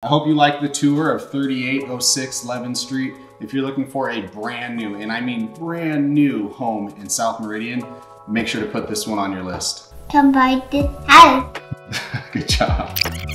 I hope you liked the tour of 3806 Levin Street. If you're looking for a brand new, and I mean brand new, home in South Meridian, make sure to put this one on your list. Come buy this house. Good job.